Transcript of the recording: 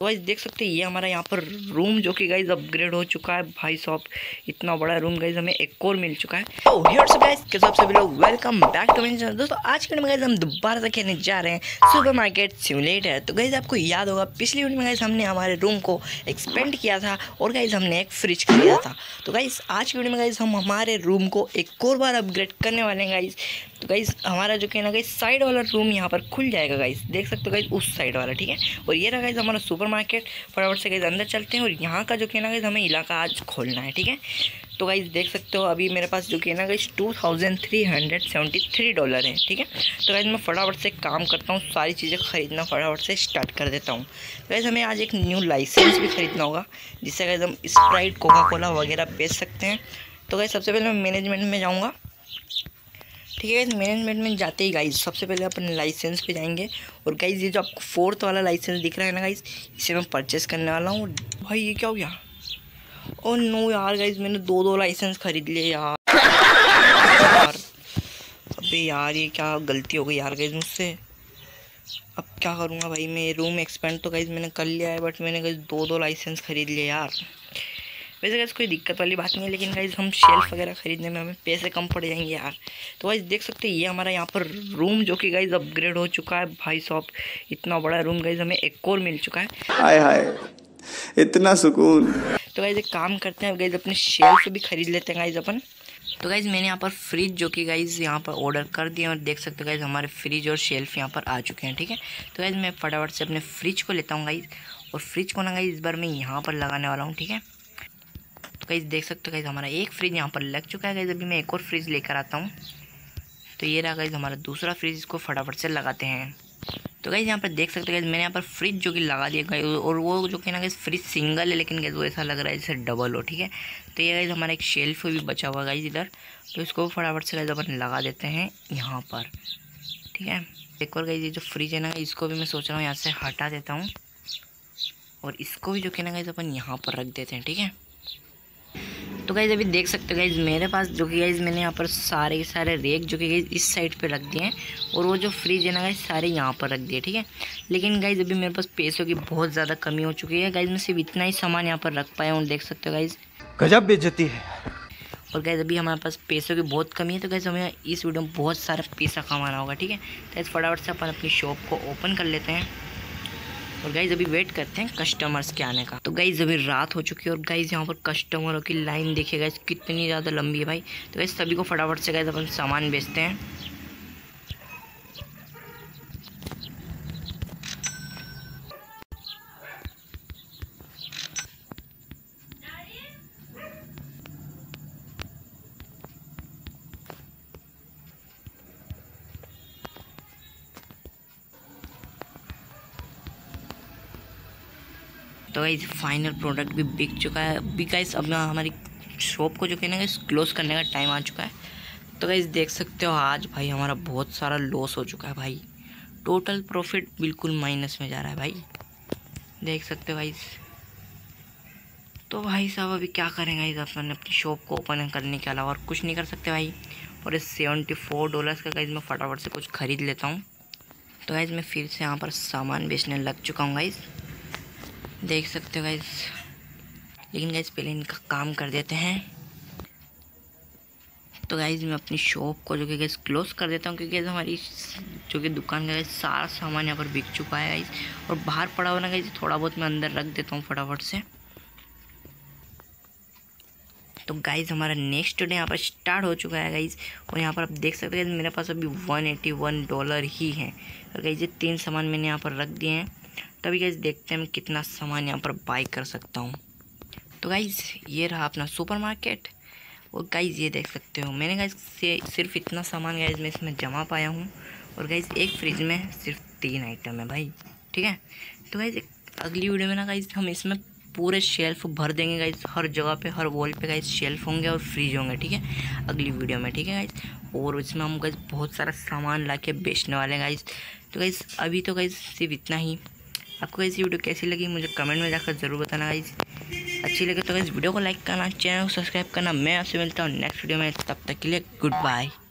तो गाइस देख सकते हैं ये हमारा यहाँ पर रूम जो कि गाइस अपग्रेड हो चुका है। भाई साहब इतना बड़ा रूम गाइस हमें एक और मिल चुका है। तो हेयर से गाइस के सबसे पहले welcome back to my channel. दोस्तों आज के वीडियो में गाइस हम दोबारा से खेलने जा रहे हैं सुपरमार्केट सिमुलेटर। तो गाइस आपको याद होगा पिछली वीडियो में गाइस हमने हमारे रूम को एक्सपेंड किया था और गाइस हमने एक फ्रिज खरीदा था। तो गाइस आज की वीडियो में गाइस हम हमारे रूम को एक और बार अपग्रेड करने वाले हैं गाइस। तो गाइस हमारा जो कहना गाइस साइड वाला रूम यहाँ पर खुल जाएगा गाइस, देख सकते हो गाइस उस साइड वाला, ठीक है। और ये रहा गाइस हमारा मार्केट। फटाफट से गाइस अंदर चलते हैं और यहाँ का जो कहना गाइस हमें इलाका आज खोलना है, ठीक है। तो गाइस देख सकते हो अभी मेरे पास जो कहना गाइस 2373 डॉलर है, ठीक है। तो गाइस मैं फटाफट से काम करता हूँ, सारी चीज़ें खरीदना फटाफट से स्टार्ट कर देता हूँ। तो गाइस हमें आज एक न्यू लाइसेंस भी खरीदना होगा जिससे गाइस हम स्प्राइट, कोका कोला वगैरह बेच सकते हैं। तो गाइस सबसे पहले मैं मैनेजमेंट में जाऊँगा, ठीक है। मैनेजमेंट में जाते ही गाइस सबसे पहले अपन लाइसेंस पे जाएंगे और गाइस ये जो आपको 4th वाला लाइसेंस दिख रहा है ना गाइस, इसे मैं परचेस करने वाला हूँ। भाई ये क्या हो गया? ओह नो यार गाइस मैंने 2 लाइसेंस खरीद लिए यार। अबे यार ये क्या गलती हो गई यार गाइस मुझसे। अब क्या करूँगा भाई मैं। रूम एक्सपेंड तो गाइस मैंने कर लिया है बट मैंने गाइस 2 लाइसेंस खरीद लिए यार। वैसे गाइस कोई दिक्कत वाली बात नहीं है लेकिन गाइस हम शेल्फ वगैरह खरीदने में हमें पैसे कम पड़ जाएंगे यार। तो गाइस देख सकते हैं ये हमारा यहाँ पर रूम जो कि गाइस अपग्रेड हो चुका है। भाई साहब इतना बड़ा रूम गाइस हमें एक और मिल चुका है। हाय हाय इतना सुकून। तो गाइस एक काम करते हैं गाइस अपने शेल्फ भी खरीद लेते हैं गाइस अपन। तो गाइस मैंने यहाँ पर फ्रिज जो कि गाइस यहाँ पर ऑर्डर कर दिए और देख सकते हो गाइस हमारे फ्रिज और शेल्फ यहाँ पर आ चुके हैं, ठीक है। तो गाइस मैं फटाफट से अपने फ्रिज को लेता हूँ गाइस और फ्रिज को ना गाइस इस बार मैं यहाँ पर लगाने वाला हूँ, ठीक है। तो गाइस देख सकते हो गाइस हमारा एक फ्रिज यहाँ पर लग चुका है गाइस। अभी मैं एक और फ्रिज लेकर आता हूँ। तो ये रहा गाइस हमारा दूसरा फ्रिज, इसको फटाफट से लगाते हैं। तो गाइस यहाँ पर देख सकते हो गाइस मैंने यहाँ पर फ्रिज जो कि लगा दिया गाइस और वो जो कि ना गाइस फ्रिज सिंगल है लेकिन गाइस वो ऐसा लग रहा है जैसे डबल हो, ठीक है। तो ये गाइस हमारा एक शेल्फ भी बचा हुआ गाइस इधर, तो इसको फटाफट से गाइस अपन लगा देते हैं यहाँ पर, ठीक है। एक और गाइस ये जो फ्रिज है ना इसको भी मैं सोच रहा हूँ यहाँ से हटा देता हूँ और इसको भी जो कि ना गाइस अपन यहाँ पर रख देते हैं, ठीक है। तो गाइस अभी देख सकते हो गाइस मेरे पास जो कि गाइस मैंने यहाँ पर सारे के सारे रेक जो कि गाइस इस साइड पे रख दिए हैं और वो जो फ्रिज है ना गाइस सारे यहाँ पर रख दिए, ठीक है। लेकिन गाइस अभी मेरे पास पैसों की बहुत ज़्यादा कमी हो चुकी है गाइस, मैं सिर्फ इतना ही सामान यहाँ पर रख पाया हूँ, देख सकते हो गाइस। गजब बेइज्जती है। और गाइस अभी हमारे पास पैसों की बहुत कमी है तो गाइस हमें इस वीडियो में बहुत सारा पैसा कमाना होगा, ठीक है। तो इस फटाफट से अपन अपनी शॉप को ओपन कर लेते हैं और गाइस अभी वेट करते हैं कस्टमर्स के आने का। तो गाइस अभी रात हो चुकी है और गाइस यहाँ पर कस्टमरों की लाइन देखिए गाइस कितनी ज़्यादा लंबी है भाई। तो गाइस सभी को फटाफट से गाइस अपन सामान बेचते हैं। तो गाइस फाइनल प्रोडक्ट भी बिक चुका है। अभी गाइस अब हमारी शॉप को जो कहना गाइस क्लोज़ करने का टाइम आ चुका है। तो गाइस देख सकते हो आज भाई हमारा बहुत सारा लॉस हो चुका है भाई, टोटल प्रॉफिट बिल्कुल माइनस में जा रहा है भाई, देख सकते हो गाइस। तो भाई साहब अभी क्या करेंगे गाइस, अपन अपनी शॉप को ओपन करने के अलावा और कुछ नहीं कर सकते भाई। और इस $74 का गाइस मैं फटाफट से कुछ ख़रीद लेता हूँ। तो गाइस मैं फिर से यहाँ पर सामान बेचने लग चुका हूँ गाइस, देख सकते हो गाइस। लेकिन गाइस पहले इनका काम कर देते हैं। तो गाइस मैं अपनी शॉप को जो कि गाइस क्लोज़ कर देता हूँ क्योंकि हमारी जो कि दुकान का गाइस सारा सामान यहाँ पर बिक चुका है गाइस और बाहर पड़ा हुआ ना गाइस थोड़ा बहुत मैं अंदर रख देता हूँ फटाफट से। तो गाइस हमारा नेक्स्ट डे यहाँ पर स्टार्ट हो चुका है गाइस और यहाँ पर आप देख सकते हैं मेरे पास अभी $181 ही हैं और गाइस ये 3 सामान मैंने यहाँ पर रख दिए हैं। तभी गाइस देखते हैं मैं कितना सामान यहाँ पर बाई कर सकता हूँ। तो गाइस ये रहा अपना सुपरमार्केट और गाइस ये देख सकते हो मैंने गाइस से सिर्फ इतना सामान गाइस मैं इसमें जमा पाया हूँ और गाइस एक फ्रिज में सिर्फ 3 आइटम है भाई, ठीक है। तो गाइस अगली वीडियो में ना गाइस हम इसमें पूरे शेल्फ भर देंगे गाइस, हर जगह पे हर वॉल पे गाइस शेल्फ होंगे और फ्रिज होंगे, ठीक है, अगली वीडियो में, ठीक है गाइस। और इसमें हम गाइस बहुत सारा सामान लाके बेचने वाले हैं गाइस। तो गाइस अभी तो गाइस सिर्फ इतना ही। आपको गाइस वीडियो कैसी लगी मुझे कमेंट में जाकर ज़रूर बताना गाइस। अच्छी लगे तो गाइस वीडियो को लाइक करना, चैनल को सब्सक्राइब करना। मैं आपसे मिलता हूँ नेक्स्ट वीडियो में, तब तक के लिए गुड बाय।